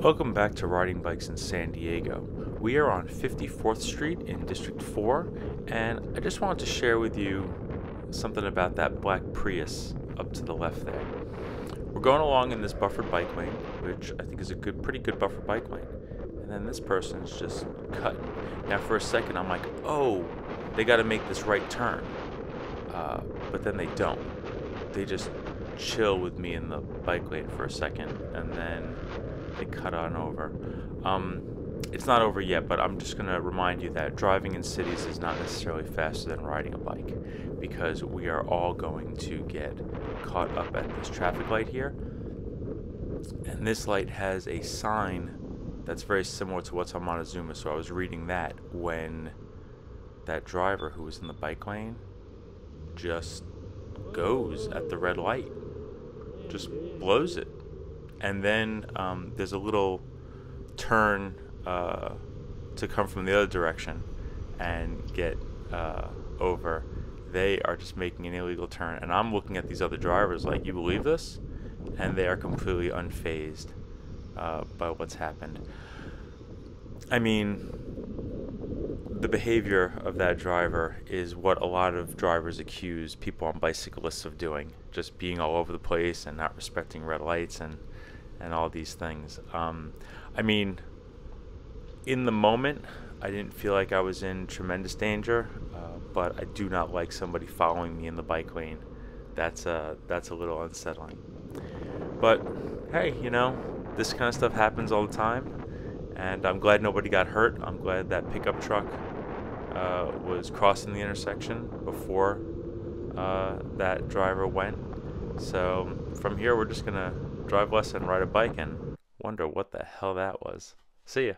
Welcome back to Riding Bikes in San Diego. We are on 54th Street in District 4, and I just wanted to share with you something about that black Prius up to the left there. We're going along in this buffered bike lane, which I think is a pretty good buffered bike lane. And then this person's just cutting. Now for a second I'm like, oh, they gotta make this right turn. But then they don't. They just chill with me in the bike lane for a second, and then they cut on over. It's not over yet, but I'm just going to remind you that driving in cities is not necessarily faster than riding a bike, because we are all going to get caught up at this traffic light here. And this light has a sign that's very similar to what's on Montezuma, so I was reading that when that driver who was in the bike lane just goes at the red light, just blows it. And then there's a little turn to come from the other direction and get over. They are just making an illegal turn, and I'm looking at these other drivers like, you believe this? And they are completely unfazed by what's happened. I mean, the behavior of that driver is what a lot of drivers accuse people on bicyclists of doing, just being all over the place and not respecting red lights and all these things. I mean, in the moment, I didn't feel like I was in tremendous danger, but I do not like somebody following me in the bike lane. That's a little unsettling. But hey, you know, this kind of stuff happens all the time, and I'm glad nobody got hurt. I'm glad that pickup truck was crossing the intersection before that driver went. So from here, we're just gonna drive less and ride a bike and wonder what the hell that was. See ya.